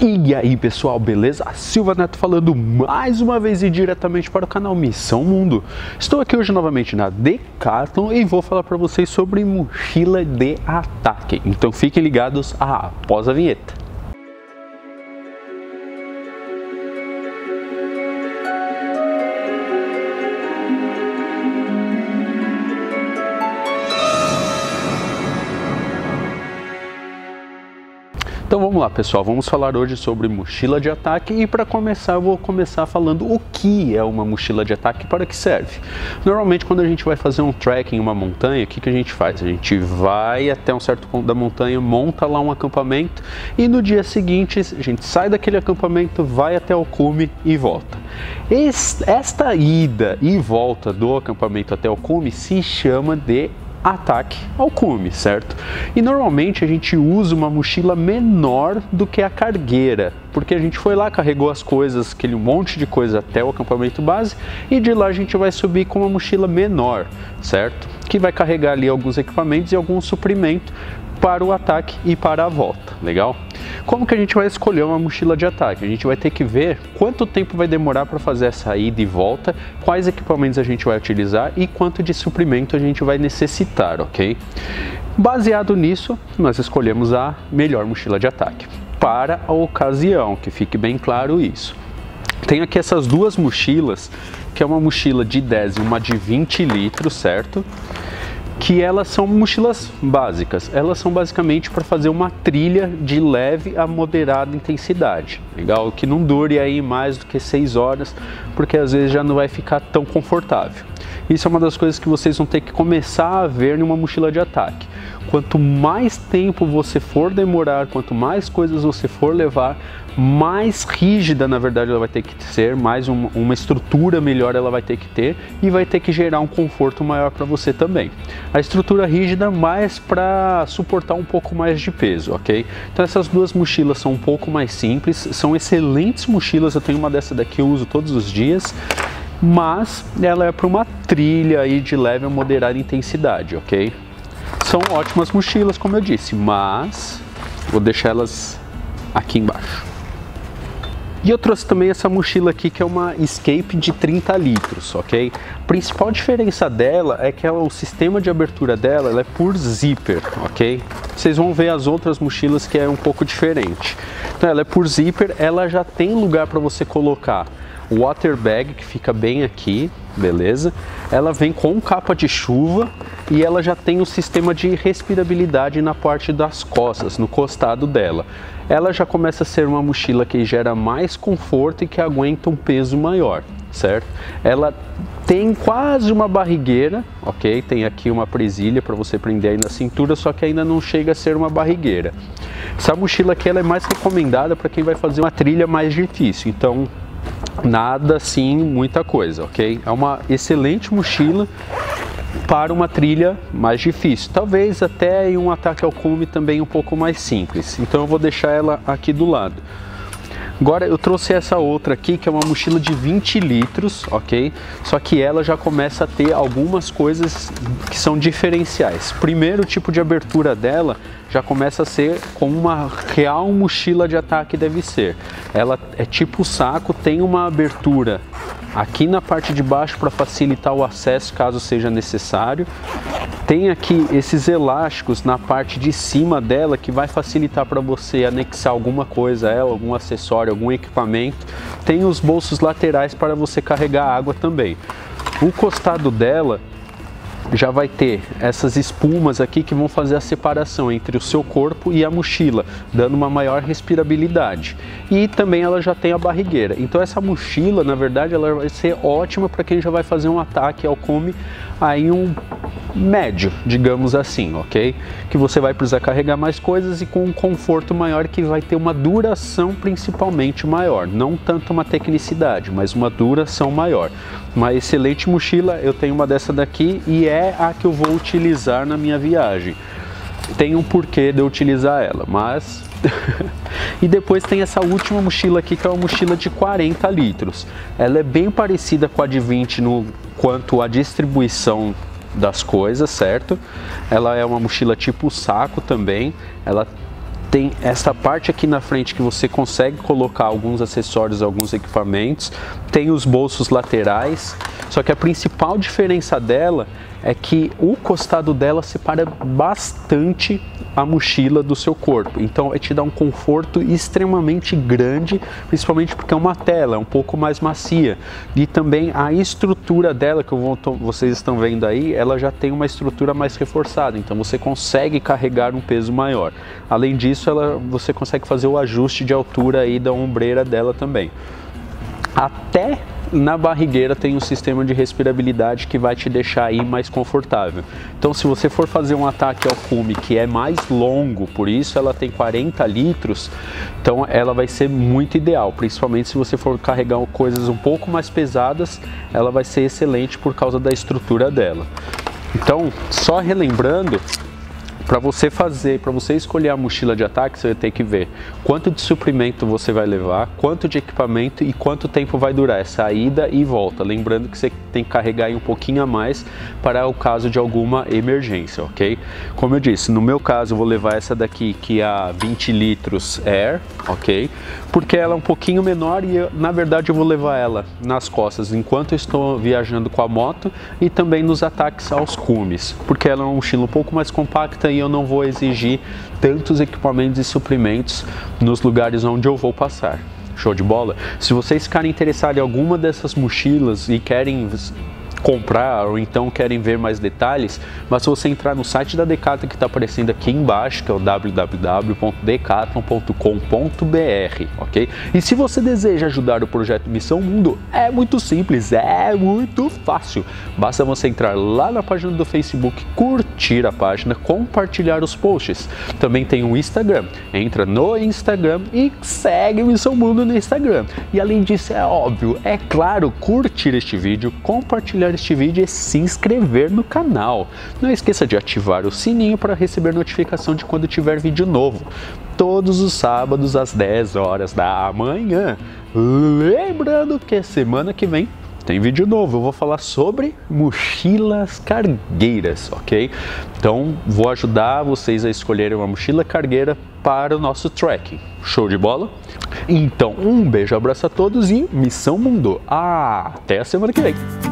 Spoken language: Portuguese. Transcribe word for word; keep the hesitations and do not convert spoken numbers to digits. E aí pessoal, beleza? Silva Neto falando mais uma vez e diretamente para o canal Missão Mundo. Estou aqui hoje novamente na Decathlon e vou falar para vocês sobre mochila de ataque. Então fiquem ligados após a vinheta. Então vamos lá pessoal, vamos falar hoje sobre mochila de ataque e para começar eu vou começar falando o que é uma mochila de ataque e para que serve. Normalmente quando a gente vai fazer um trekking em uma montanha, o que, que a gente faz? A gente vai até um certo ponto da montanha, monta lá um acampamento e no dia seguinte a gente sai daquele acampamento, vai até o cume e volta. Esta ida e volta do acampamento até o cume se chama de ataque ao cume, certo? E normalmente a gente usa uma mochila menor do que a cargueira, porque a gente foi lá, carregou as coisas, aquele monte de coisa até o acampamento base e de lá a gente vai subir com uma mochila menor, certo? Que vai carregar ali alguns equipamentos e algum suprimento para o ataque e para a volta, legal? Como que a gente vai escolher uma mochila de ataque? A gente vai ter que ver quanto tempo vai demorar para fazer essa ida e volta, quais equipamentos a gente vai utilizar e quanto de suprimento a gente vai necessitar, ok? Baseado nisso, nós escolhemos a melhor mochila de ataque, para a ocasião, que fique bem claro isso. Tem aqui essas duas mochilas, que é uma mochila de dez e uma de vinte litros, certo? Que elas são mochilas básicas, elas são basicamente para fazer uma trilha de leve a moderada intensidade, legal? Que não dure aí mais do que seis horas, porque às vezes já não vai ficar tão confortável. Isso é uma das coisas que vocês vão ter que começar a ver numa mochila de ataque. Quanto mais tempo você for demorar, quanto mais coisas você for levar, mais rígida na verdade ela vai ter que ser, mais um, uma estrutura melhor ela vai ter que ter e vai ter que gerar um conforto maior para você também. A estrutura rígida mais para suportar um pouco mais de peso, ok? Então essas duas mochilas são um pouco mais simples, são excelentes mochilas, eu tenho uma dessa daqui, eu uso todos os dias. Mas ela é para uma trilha aí de leve a moderada intensidade, ok? São ótimas mochilas, como eu disse, mas vou deixar elas aqui embaixo. E eu trouxe também essa mochila aqui, que é uma Escape de trinta litros, ok? A principal diferença dela é que ela, o sistema de abertura dela ela é por zíper, ok? Vocês vão ver as outras mochilas que é um pouco diferente. Então ela é por zíper, ela já tem lugar para você colocar o water bag, que fica bem aqui, beleza? Ela vem com capa de chuva e ela já tem um sistema de respirabilidade na parte das costas, no costado dela. Ela já começa a ser uma mochila que gera mais conforto e que aguenta um peso maior, certo? Ela tem quase uma barrigueira, ok? Tem aqui uma presilha para você prender aí na cintura, só que ainda não chega a ser uma barrigueira. Essa mochila aqui ela é mais recomendada para quem vai fazer uma trilha mais difícil, então nada sim, muita coisa, ok? É uma excelente mochila para uma trilha mais difícil, talvez até em um ataque ao cume também um pouco mais simples, então eu vou deixar ela aqui do lado. Agora eu trouxe essa outra aqui, que é uma mochila de vinte litros, ok? Só que ela já começa a ter algumas coisas que são diferenciais. Primeiro, o tipo de abertura dela já começa a ser como uma real mochila de ataque deve ser. Ela é tipo saco, tem uma abertura aqui na parte de baixo para facilitar o acesso caso seja necessário. Tem aqui esses elásticos na parte de cima dela que vai facilitar para você anexar alguma coisa a ela, algum acessório, algum equipamento. Tem os bolsos laterais para você carregar água também. O costado dela já vai ter essas espumas aqui que vão fazer a separação entre o seu corpo e a mochila, dando uma maior respirabilidade. E também ela já tem a barrigueira. Então essa mochila, na verdade, ela vai ser ótima para quem já vai fazer um ataque ao cume aí um médio, digamos assim, ok? Que você vai precisar carregar mais coisas e com um conforto maior que vai ter uma duração principalmente maior. Não tanto uma tecnicidade, mas uma duração maior. Uma excelente mochila, eu tenho uma dessa daqui e é a que eu vou utilizar na minha viagem. Tem um porquê de eu utilizar ela, mas... E depois tem essa última mochila aqui, que é uma mochila de quarenta litros. Ela é bem parecida com a de vinte no quanto à distribuição das coisas, certo? Ela é uma mochila tipo saco também, ela tem essa parte aqui na frente que você consegue colocar alguns acessórios, alguns equipamentos, tem os bolsos laterais, só que a principal diferença dela é que o costado dela separa bastante a mochila do seu corpo, então vai te dar um conforto extremamente grande, principalmente porque é uma tela, é um pouco mais macia, e também a estrutura dela, que eu vou, vocês estão vendo aí, ela já tem uma estrutura mais reforçada, então você consegue carregar um peso maior. Além disso, ela, você consegue fazer o ajuste de altura aí da ombreira dela também. Até na barrigueira tem um sistema de respirabilidade que vai te deixar aí mais confortável. Então, se você for fazer um ataque ao cume que é mais longo, por isso ela tem quarenta litros, então ela vai ser muito ideal, principalmente se você for carregar coisas um pouco mais pesadas, ela vai ser excelente por causa da estrutura dela. Então, só relembrando, para você fazer, para você escolher a mochila de ataque, você vai ter que ver quanto de suprimento você vai levar, quanto de equipamento e quanto tempo vai durar essa ida e volta. Lembrando que você tem que carregar aí um pouquinho a mais para o caso de alguma emergência, ok? Como eu disse, no meu caso eu vou levar essa daqui que é a vinte litros Air, ok? Porque ela é um pouquinho menor e eu, na verdade eu vou levar ela nas costas enquanto eu estou viajando com a moto e também nos ataques aos cumes, porque ela é uma mochila um pouco mais compacta e eu não vou exigir tantos equipamentos e suprimentos nos lugares onde eu vou passar. Show de bola? Se vocês ficarem interessados em alguma dessas mochilas e querem comprar ou então querem ver mais detalhes, mas se você entrar no site da Decathlon que está aparecendo aqui embaixo, que é o w w w ponto decathlon ponto com ponto b r, ok? E se você deseja ajudar o projeto Missão Mundo, é muito simples, é muito fácil. Basta você entrar lá na página do Facebook, curtir a página, compartilhar os posts. Também tem um Instagram, entra no Instagram e segue Missão Mundo no Instagram. E além disso, é óbvio, é claro, curtir este vídeo, compartilhar este vídeo e se inscrever no canal. Não esqueça de ativar o sininho para receber notificação de quando tiver vídeo novo, todos os sábados às dez horas da manhã. Lembrando que semana que vem tem vídeo novo, eu vou falar sobre mochilas cargueiras, ok? Então vou ajudar vocês a escolherem uma mochila cargueira para o nosso trekking. Show de bola? Então um beijo, abraço a todos e Missão Mundo. Ah, até a semana que vem!